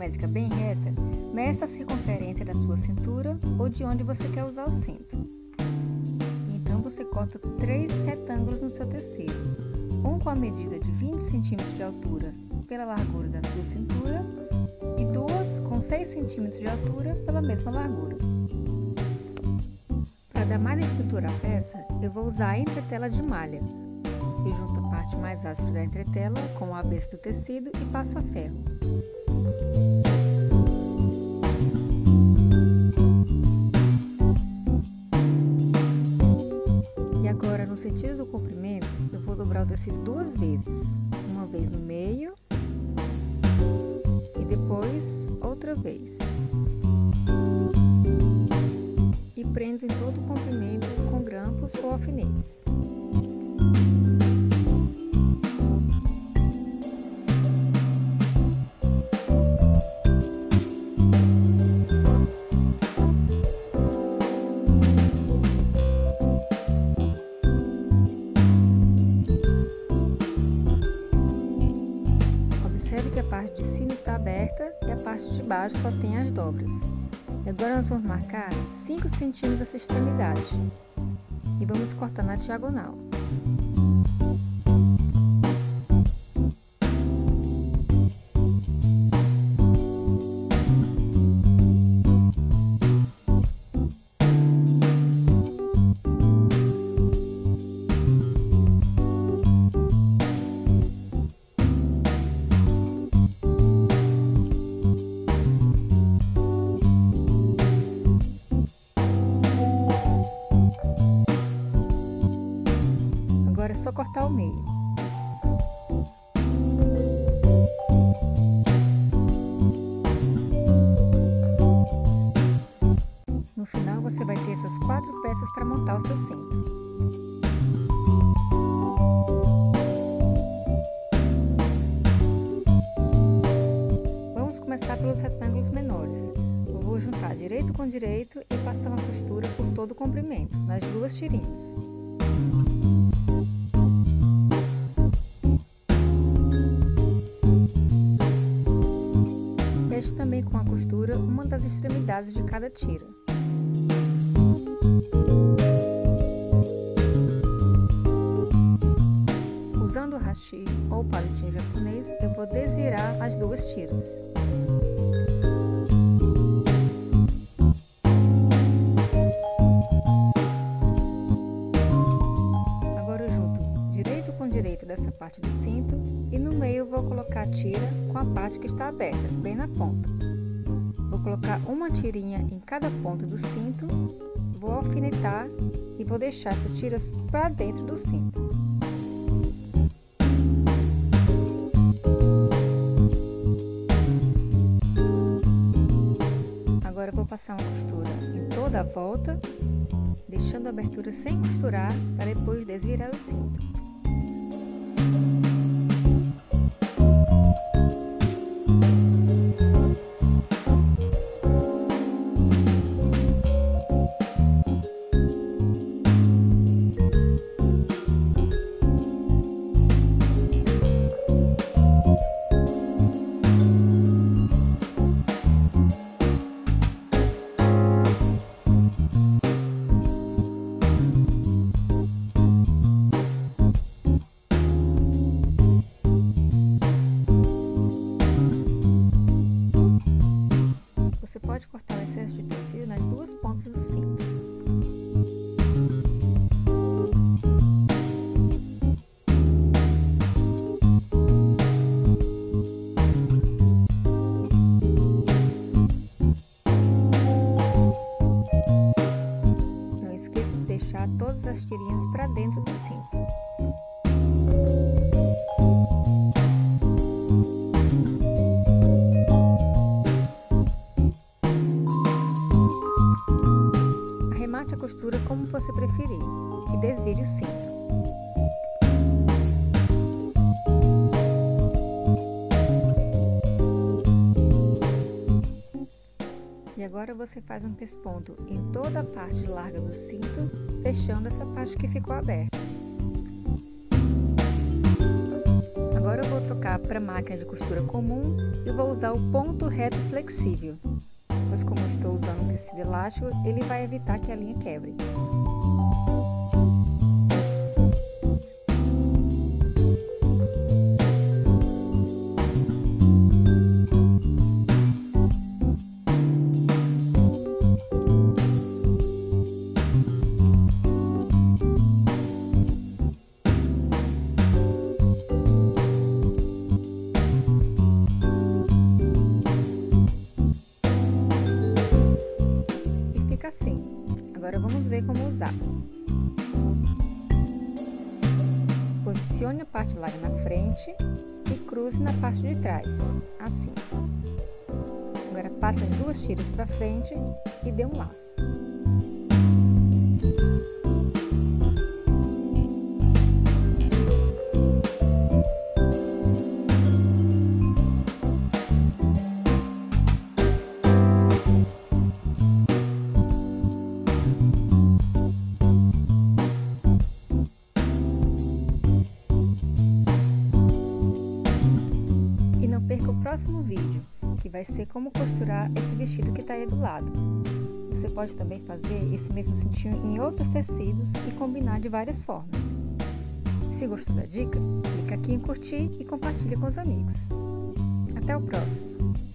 médica bem reta, meça a circunferência da sua cintura ou de onde você quer usar o cinto. Então você corta 3 retângulos no seu tecido, um com a medida de 20 cm de altura pela largura da sua cintura e duas com 6 cm de altura pela mesma largura. Para dar mais estrutura à peça, eu vou usar a entretela de malha. Eu junto a parte mais áspera da entretela com o avesso do tecido e passo a ferro. E agora, no sentido do comprimento, eu vou dobrar o tecido 2 vezes. Uma vez no meio e depois outra vez. E prendo em todo o comprimento com grampos ou alfinetes. Observe que a parte de cima está aberta e a parte de baixo só tem as dobras. Agora nós vamos marcar 5 centímetros essa extremidade e vamos cortar na diagonal. Agora é só cortar o meio. No final você vai ter essas 4 peças para montar o seu cinto. Vamos começar pelos retângulos menores. Eu vou juntar direito com direito e passar uma costura por todo o comprimento, nas 2 tirinhas. Fecho também com a costura uma das extremidades de cada tira. Usando o hashi ou palitinho japonês, eu vou desvirar as 2 tiras. Agora eu junto direito com direito dessa parte do cinto e no meio eu vou colocar a tira com a parte que está aberta, bem na ponta. Vou colocar uma tirinha em cada ponta do cinto, vou alfinetar e vou deixar essas tiras para dentro do cinto. Agora eu vou passar uma costura em toda a volta, deixando a abertura sem costurar para depois desvirar o cinto. Pode cortar o excesso de tecido nas 2 pontas do cinto. Não esqueça de deixar todas as tirinhas para dentro do cinto. Remate a costura como você preferir e desvire o cinto. E agora você faz um pesponto em toda a parte larga do cinto, fechando essa parte que ficou aberta. Agora eu vou trocar colocar para a máquina de costura comum e vou usar o ponto reto flexível, pois como eu estou usando um tecido elástico, ele vai evitar que a linha quebre. Assim. Agora vamos ver como usar. Posicione a parte larga na frente e cruze na parte de trás, assim. Agora passe as duas tiras para frente e dê um laço. Próximo vídeo, que vai ser como costurar esse vestido que está aí do lado. Você pode também fazer esse mesmo cintinho em outros tecidos e combinar de várias formas. Se gostou da dica, clica aqui em curtir e compartilha com os amigos. Até o próximo!